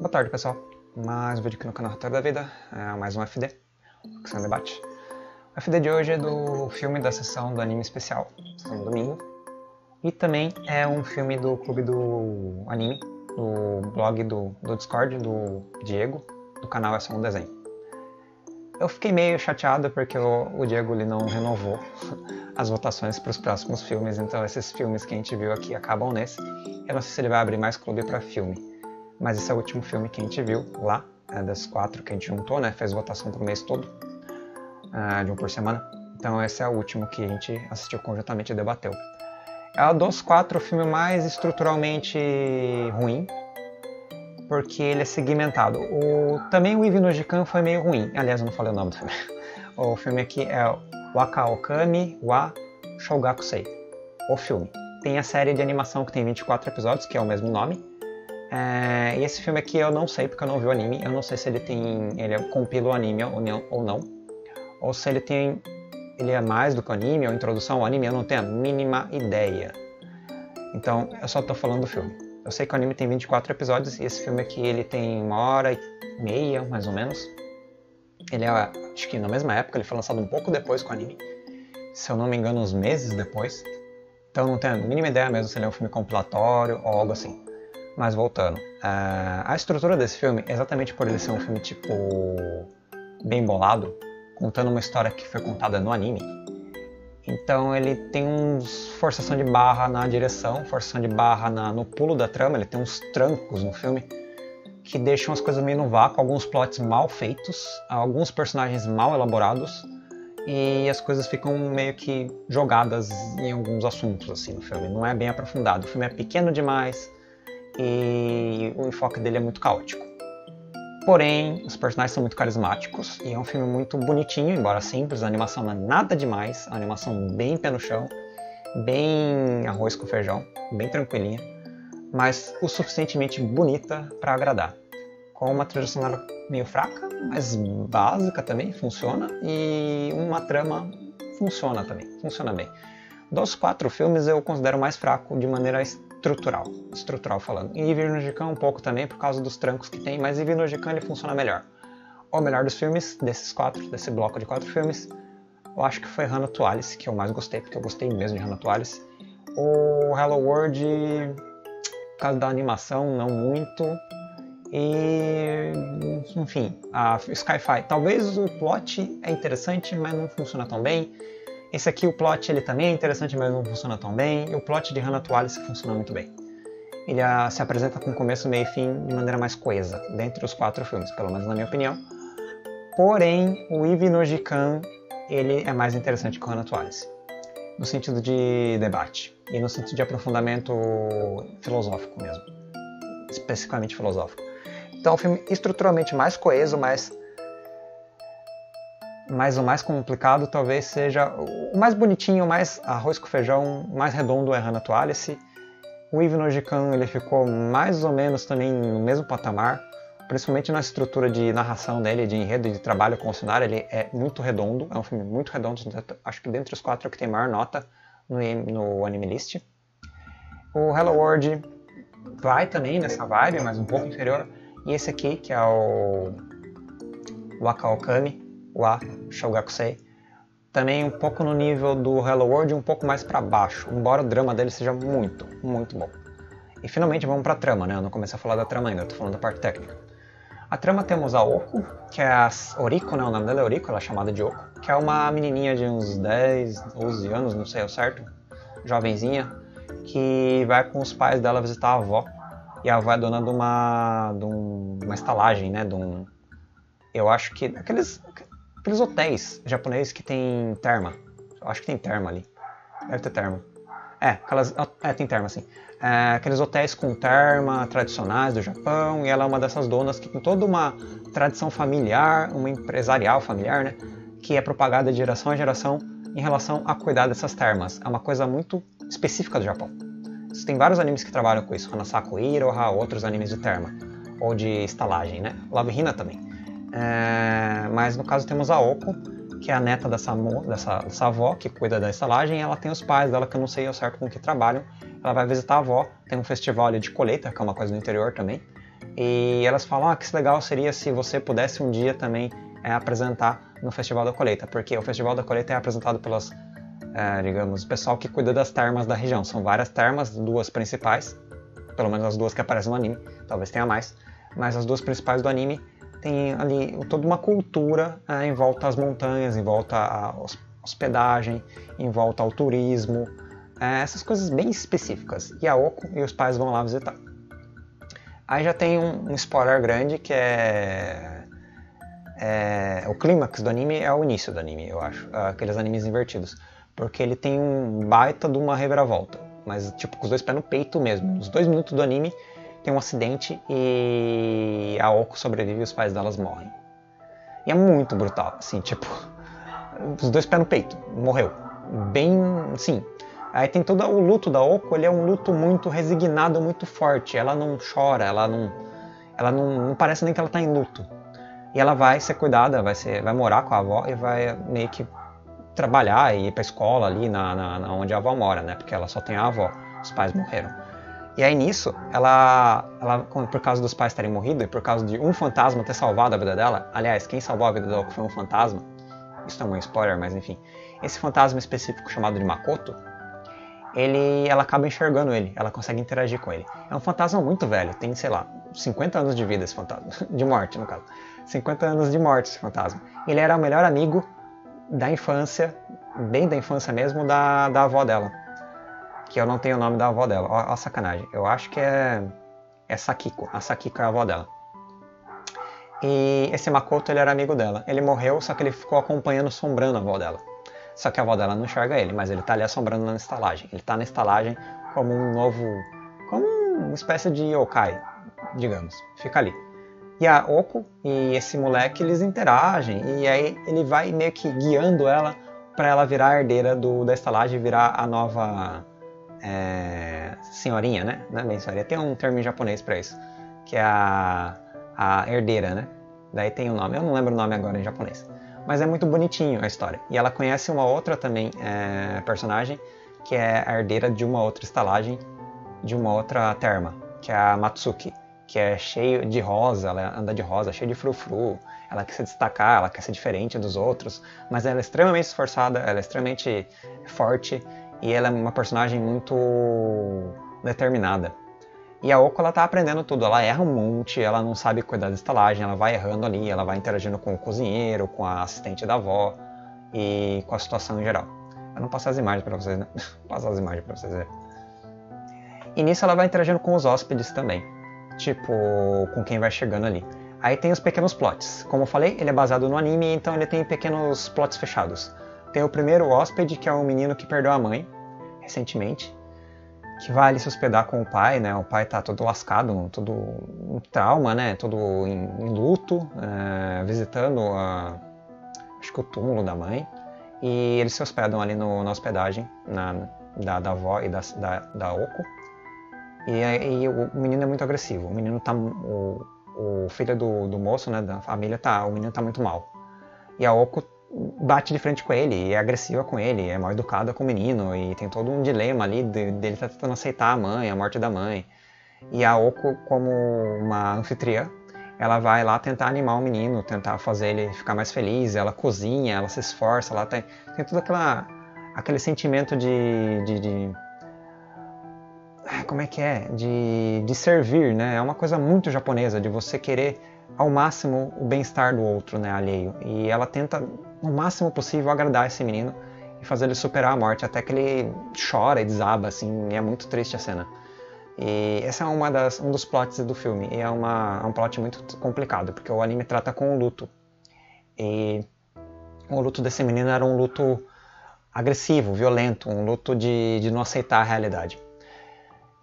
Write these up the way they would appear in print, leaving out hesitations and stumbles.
Boa tarde, pessoal. Mais um vídeo aqui no canal Retorno da Vida, mais um FD, Ficção e Debate. O FD de hoje é do filme da sessão do anime especial, sessão do domingo. E também é um filme do clube do anime, do blog do Discord, do Diego, do canal É Só Um Desenho. Eu fiquei meio chateado porque o Diego ele não renovou as votações para os próximos filmes, então esses filmes que a gente viu aqui acabam nesse. Eu não sei se ele vai abrir mais clube para filme, mas esse é o último filme que a gente viu lá, das 4 que a gente juntou, né? Fez votação pro mês todo, de um por semana. Então esse é o último que a gente assistiu conjuntamente e debateu. É dos 4 o filme mais estruturalmente ruim, porque ele é segmentado. Também o Yvi no Jikan foi meio ruim. Aliás, eu não falei o nome do filme. O filme aqui é Waka Okami wa Shōgakusei. O filme. Tem a série de animação que tem 24 episódios, que é o mesmo nome. E esse filme aqui eu não sei, porque eu não vi o anime. Eu não sei se ele compila o anime ou não. Ou se ele é mais do que o anime, ou introdução ao anime. Eu não tenho a mínima ideia. Então, eu só tô falando do filme. Eu sei que o anime tem 24 episódios e esse filme aqui ele tem 1h30, mais ou menos. Ele é, acho que na mesma época, ele foi lançado um pouco depois com o anime. Se eu não me engano, uns meses depois. Então não tenho a mínima ideia mesmo se ele é um filme compilatório ou algo assim. Mas voltando. A estrutura desse filme, exatamente por ele ser um filme tipo bem bolado, contando uma história que foi contada no anime. Então ele tem uns forçação de barra na direção, forçação de barra no pulo da trama, ele tem uns trancos no filme que deixam as coisas meio no vácuo, alguns plots mal feitos, alguns personagens mal elaborados e as coisas ficam meio que jogadas em alguns assuntos assim no filme, não é bem aprofundado, o filme é pequeno demais e o enfoque dele é muito caótico. Porém, os personagens são muito carismáticos e é um filme muito bonitinho, embora simples, a animação não é nada demais, a animação bem pé no chão, bem arroz com feijão, bem tranquilinha, mas o suficientemente bonita para agradar. Com uma trilha sonora meio fraca, mas básica também, funciona, e uma trama funciona também, funciona bem. Dos 4 filmes eu considero o mais fraco de maneira estrutural falando. E Yvi no Jikan um pouco também, por causa dos trancos que tem, mas Yvi no Jikan ele funciona melhor. O melhor dos filmes, desses 4, desse bloco de 4 filmes, eu acho que foi Hannah to Alice, que eu mais gostei, porque eu gostei mesmo de Hannah to Alice. O Hello World, por causa da animação, não muito. E... enfim, a Sky-Fi. Talvez o plot é interessante, mas não funciona tão bem. Esse aqui, o plot, ele também é interessante, mas não funciona tão bem. E o plot de Hana to Alice funciona muito bem. Ele se apresenta com começo, meio e fim de maneira mais coesa, dentre os 4 filmes, pelo menos na minha opinião. Porém, o Yvi no Jikan, ele é mais interessante que o Hana to Alice, no sentido de debate e no sentido de aprofundamento filosófico mesmo, especificamente filosófico. Então, é um filme estruturalmente mais coeso, mas o mais complicado talvez seja o mais bonitinho, o mais arroz com feijão, o mais redondo é Hana to Alice. O Yvi no Jikan ele ficou mais ou menos também no mesmo patamar, principalmente na estrutura de narração dele, de enredo e de trabalho com o cenário. Ele é muito redondo, é um filme muito redondo, acho que dentre os 4 é o que tem maior nota no Anime List. O Hello World vai também nessa vibe, mas um pouco inferior. E esse aqui, que é o Waka Okami wa Shōgakusei, também um pouco no nível do Hello World, um pouco mais pra baixo, embora o drama dele seja muito, muito bom. E finalmente vamos pra trama, né? Eu não comecei a falar da trama ainda, eu tô falando da parte técnica. A trama temos a Okko, que é a Oriko, né? O nome dela é Oriko, ela é chamada de Okko, que é uma menininha de uns 10, 12 anos, não sei ao certo, jovenzinha, que vai com os pais dela visitar a avó, e a avó é dona de uma estalagem, né? Eu acho que... aqueles hotéis japoneses que tem terma. Eu acho que tem terma ali. Deve ter terma. Tem terma, sim. Aqueles hotéis com terma tradicionais do Japão. E ela é uma dessas donas que tem toda uma tradição familiar, uma empresarial familiar, né? Que é propagada de geração a geração em relação a cuidar dessas termas. É uma coisa muito específica do Japão. Tem vários animes que trabalham com isso. Hanasaku Iroha, outros animes de terma. Ou de estalagem, né? Love Hina também. Mas no caso temos a Okko, que é a neta dessa avó que cuida da estalagem, e ela tem os pais dela que eu não sei ao certo com que trabalham. Ela vai visitar a avó, tem um festival ali de colheita, que é uma coisa do interior também, E elas falam, ah, que legal seria se você pudesse um dia também apresentar no Festival da Colheita, porque o Festival da Colheita é apresentado pelas, digamos, o pessoal que cuida das termas da região. São várias termas, duas principais, pelo menos as duas que aparecem no anime, talvez tenha mais, mas as duas principais do anime tem ali toda uma cultura em volta às montanhas, em volta à hospedagem, em volta ao turismo, essas coisas bem específicas. E a Okko e os pais vão lá visitar. Aí já tem um spoiler grande que é o clímax do anime é o início do anime, eu acho, aqueles animes invertidos, porque ele tem um baita de uma reviravolta, mas tipo com os dois pés no peito mesmo. Nos 2 minutos do anime tem um acidente e a Okko sobrevive e os pais delas morrem. E é muito brutal, assim, tipo, os dois pés no peito, morreu. Bem, sim. Aí tem todo o luto da Okko, ele é um luto muito resignado, muito forte. Ela não chora, ela não parece nem que ela tá em luto. E ela vai ser cuidada, vai morar com a avó e vai meio que trabalhar e ir pra escola ali onde a avó mora, né? Porque ela só tem a avó, os pais morreram. E aí nisso, ela por causa dos pais terem morrido e por causa de um fantasma ter salvado a vida dela, aliás, quem salvou a vida da Okko foi um fantasma, isso não é um spoiler, mas enfim, esse fantasma específico chamado de Makoto, ela acaba enxergando ele, ela consegue interagir com ele. É um fantasma muito velho, tem, sei lá, 50 anos de vida esse fantasma, de morte no caso, 50 anos de morte esse fantasma. Ele era o melhor amigo da infância, bem da infância mesmo, da avó dela. Que eu não tenho o nome da avó dela, ó a sacanagem, eu acho que é Sakiko, a Sakiko é a avó dela. E esse Makoto, ele era amigo dela, ele morreu, só que ele ficou acompanhando, assombrando a avó dela. Só que a avó dela não enxerga ele, mas ele tá ali assombrando na estalagem. Ele tá na estalagem como como uma espécie de yokai, digamos, fica ali. E a Okko e esse moleque, eles interagem, e aí ele vai meio que guiando ela pra ela virar a herdeira da estalagem, virar a nova... senhorinha, né? Não é bem senhorinha, tem um termo em japonês pra isso, que é a herdeira, né? Daí tem um nome, eu não lembro o nome agora em japonês, mas é muito bonitinho a história. E ela conhece uma outra também personagem, que é a herdeira de uma outra estalagem, de uma outra terma, que é a Matsuki, que é cheio de rosa, ela anda de rosa, cheia de frufru, ela quer se destacar, ela quer ser diferente dos outros, mas ela é extremamente esforçada, ela é extremamente forte, e ela é uma personagem muito determinada. E a Okko, ela tá aprendendo tudo, ela erra um monte, ela não sabe cuidar da estalagem, ela vai errando ali, ela vai interagindo com o cozinheiro, com a assistente da avó e com a situação em geral. Eu não passo as imagens pra vocês, né? Passo as imagens pra vocês verem. E nisso ela vai interagindo com os hóspedes também, tipo, com quem vai chegando ali. Aí tem os pequenos plots. Como eu falei, ele é baseado no anime, então ele tem pequenos plots fechados. Tem o primeiro hóspede, que é um menino que perdeu a mãe, recentemente, que vai ali se hospedar com o pai, né? O pai tá todo lascado, todo em trauma, né? Todo em luto, visitando acho que o túmulo da mãe, e eles se hospedam ali na hospedagem da avó e da Okko, e o menino é muito agressivo, o menino tá... o filho do moço, né? Da família, o menino tá muito mal, e a Okko bate de frente com ele, é agressiva com ele, é mal educada com o menino, e tem todo um dilema ali dele tá tentando aceitar a mãe, a morte da mãe. E a Okko, como uma anfitriã, ela vai lá tentar animar o menino, tentar fazer ele ficar mais feliz, ela cozinha, ela se esforça, ela tem todo aquele sentimento como é que é? De servir, né? É uma coisa muito japonesa, de você querer ao máximo o bem-estar do outro, né, alheio. E ela tenta no máximo possível agradar esse menino e fazer ele superar a morte, até que ele chora e desaba, assim, e é muito triste a cena. E esse é um dos plots do filme, e é um plot muito complicado, porque o anime trata com o luto. E o luto desse menino era um luto agressivo, violento, um luto de não aceitar a realidade.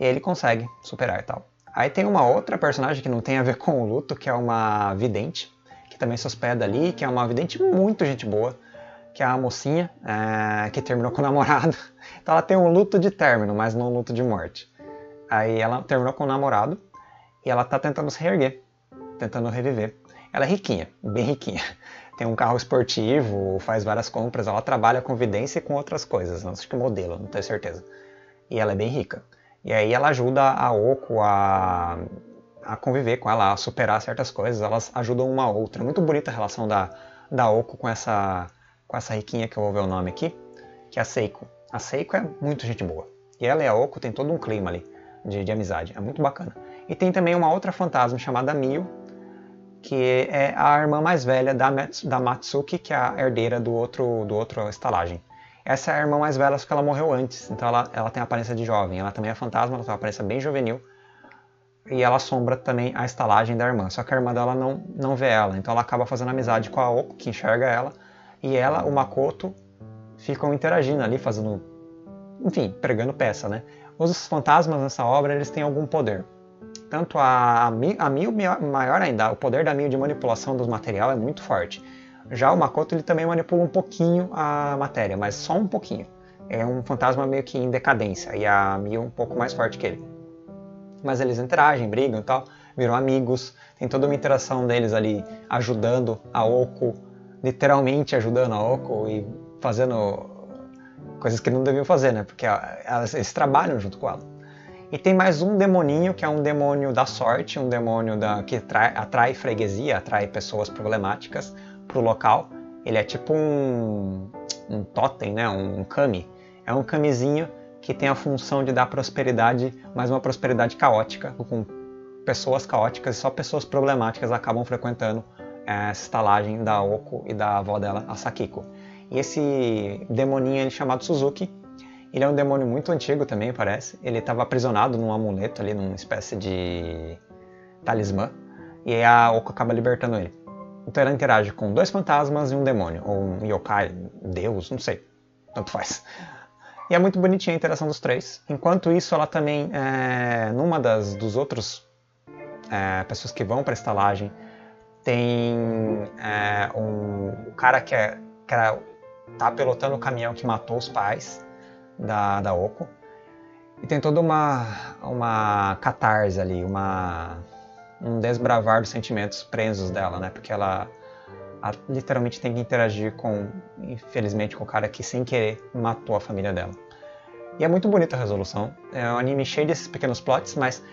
E ele consegue superar e tal. Aí tem uma outra personagem que não tem a ver com o luto, que é uma vidente, que também se hospeda ali, que é uma vidente muito gente boa, que é a mocinha que terminou com o namorado. Então ela tem um luto de término, mas não um luto de morte. Aí ela terminou com o namorado e ela tá tentando se reerguer, tentando reviver. Ela é riquinha, bem riquinha. Tem um carro esportivo, faz várias compras, ela trabalha com vidência e com outras coisas, não sei que modelo, não tenho certeza. E ela é bem rica. E aí ela ajuda a Okko a a conviver com ela, a superar certas coisas, elas ajudam uma a outra. Muito bonita a relação da Okko com essa riquinha que eu vou ver o nome aqui, que é a Seiko. A Seiko é muito gente boa. E ela e a Okko tem todo um clima ali de amizade, é muito bacana. E tem também uma outra fantasma chamada Mio, que é a irmã mais velha da Matsuki, que é a herdeira do outro estalagem. Essa é a irmã mais velha, só que ela morreu antes, então ela tem a aparência de jovem. Ela também é fantasma, ela tem uma aparência bem juvenil. E ela assombra também a estalagem da irmã, só que a irmã dela não vê ela. Então ela acaba fazendo amizade com a Okko, que enxerga ela. E ela, o Makoto, ficam interagindo ali, fazendo... enfim, pregando peça, né? Os fantasmas nessa obra, eles têm algum poder. Tanto a Mio, maior ainda, o poder da Mio de manipulação dos material é muito forte. Já o Makoto, ele também manipula um pouquinho a matéria, mas só um pouquinho. É um fantasma meio que em decadência, e a Mio um pouco mais forte que ele. Mas eles interagem, brigam e tal, viram amigos, tem toda uma interação deles ali ajudando a Okko, literalmente ajudando a Okko e fazendo coisas que não deviam fazer, né? Porque eles trabalham junto com ela. E tem mais um demoninho, que é um demônio da sorte, um demônio que atrai freguesia, atrai pessoas problemáticas para o local. Ele é tipo um totem, né? Um kami. É um kamizinho que tem a função de dar prosperidade, mas uma prosperidade caótica, com pessoas caóticas, e só pessoas problemáticas acabam frequentando essa estalagem da Okko e da avó dela, a Sakiko. E esse demoninho é chamado Suzuki. Ele é um demônio muito antigo também, parece. Ele estava aprisionado num amuleto ali, numa espécie de talismã. E aí a Okko acaba libertando ele. Então ela interage com dois fantasmas e um demônio. Ou um yokai, deus, não sei. Tanto faz. E é muito bonitinha a interação dos três. Enquanto isso, ela também, numa dos outros pessoas que vão para a estalagem, tem um cara que tá pilotando o caminhão que matou os pais da Okko, e tem toda uma catarse ali, um desbravar dos sentimentos presos dela, né? Porque ela literalmente tem que interagir infelizmente, com o cara que sem querer matou a família dela. E é muito bonita a resolução, é um anime cheio desses pequenos plots, mas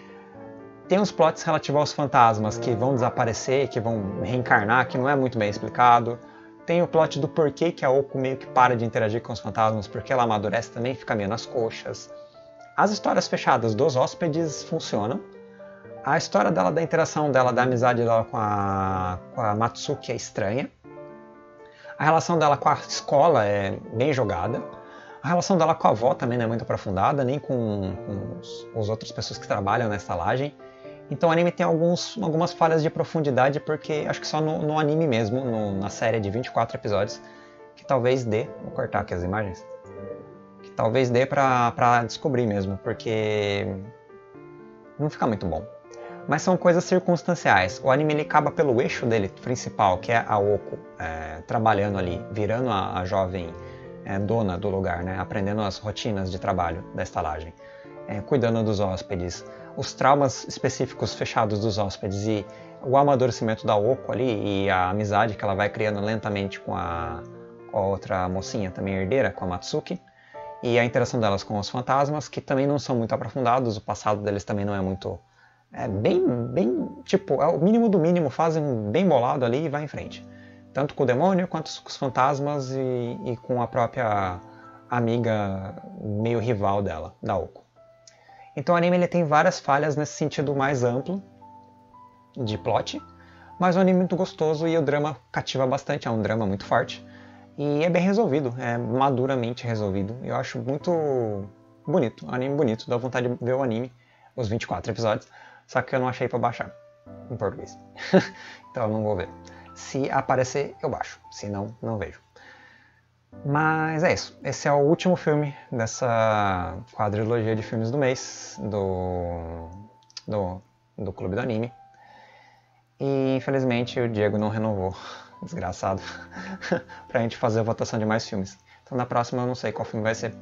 tem uns plots relativos aos fantasmas que vão desaparecer, que vão reencarnar, que não é muito bem explicado. Tem o plot do porquê que a Okko meio que para de interagir com os fantasmas, porque ela amadurece também, fica meio nas coxas. As histórias fechadas dos hóspedes funcionam. A história dela, da interação dela, da amizade dela com a Matsuki é estranha. A relação dela com a escola é bem jogada. A relação dela com a avó também não é muito aprofundada, nem com as outras pessoas que trabalham na estalagem. Então o anime tem algumas falhas de profundidade, porque acho que só no anime mesmo, na série de 24 episódios, que talvez dê... Vou cortar aqui as imagens. Que talvez dê pra descobrir mesmo, porque não fica muito bom. Mas são coisas circunstanciais. O anime ele acaba pelo eixo dele principal, que é a Okko trabalhando ali, virando a jovem dona do lugar, né? Aprendendo as rotinas de trabalho da estalagem, cuidando dos hóspedes, os traumas específicos fechados dos hóspedes e o amadurecimento da Okko ali e a amizade que ela vai criando lentamente com a outra mocinha também herdeira, com a Matsuki, e a interação delas com os fantasmas, que também não são muito aprofundados, o passado deles também não é muito... É bem tipo, é o mínimo do mínimo, fazem bem bolado ali e vai em frente. Tanto com o demônio, quanto com os fantasmas e com a própria amiga meio rival dela, da Okko. Então o anime ele tem várias falhas nesse sentido mais amplo de plot, mas é um anime muito gostoso e o drama cativa bastante, é um drama muito forte. E é bem resolvido, é maduramente resolvido. Eu acho muito bonito, um anime bonito, dá vontade de ver o anime, os 24 episódios, só que eu não achei pra baixar em português. Então eu não vou ver. Se aparecer, eu baixo, se não, não vejo. Mas é isso, esse é o último filme dessa quadrilogia de filmes do mês do Clube do Anime. E infelizmente o Diego não renovou, desgraçado, pra gente fazer a votação de mais filmes. Então na próxima eu não sei qual filme vai ser.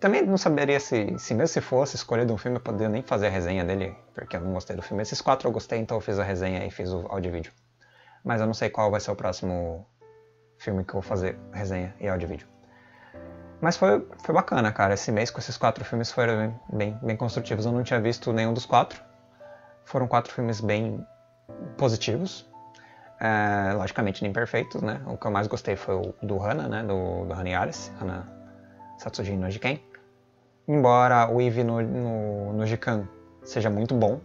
Também não saberia se mesmo se fosse escolhido um filme eu poderia nem fazer a resenha dele, porque eu não gostei do filme. Esses 4 eu gostei, então eu fiz a resenha e fiz o áudio e vídeo. Mas eu não sei qual vai ser o próximo filme que eu vou fazer resenha e áudio e vídeo. Mas foi bacana, cara. Esse mês com esses 4 filmes foram bem construtivos. Eu não tinha visto nenhum dos 4. Foram 4 filmes bem positivos. Logicamente imperfeitos, né? O que eu mais gostei foi o do Hana, né? Do Hana e Alice, Hanna Satsujin no Jiken. Embora o Yvi no Jikan seja muito bom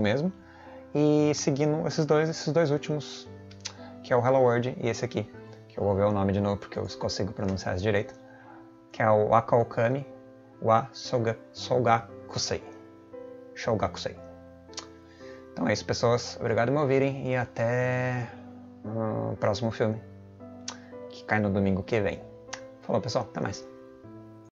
mesmo. E seguindo esses dois últimos, que é o Hello World e esse aqui, que eu vou ver o nome de novo porque eu consigo pronunciar direito, que é o Waka Okami wa Shōgakusei. Então é isso, pessoas. Obrigado por me ouvirem e até o próximo filme, que cai no domingo que vem. Falou, pessoal. Até mais.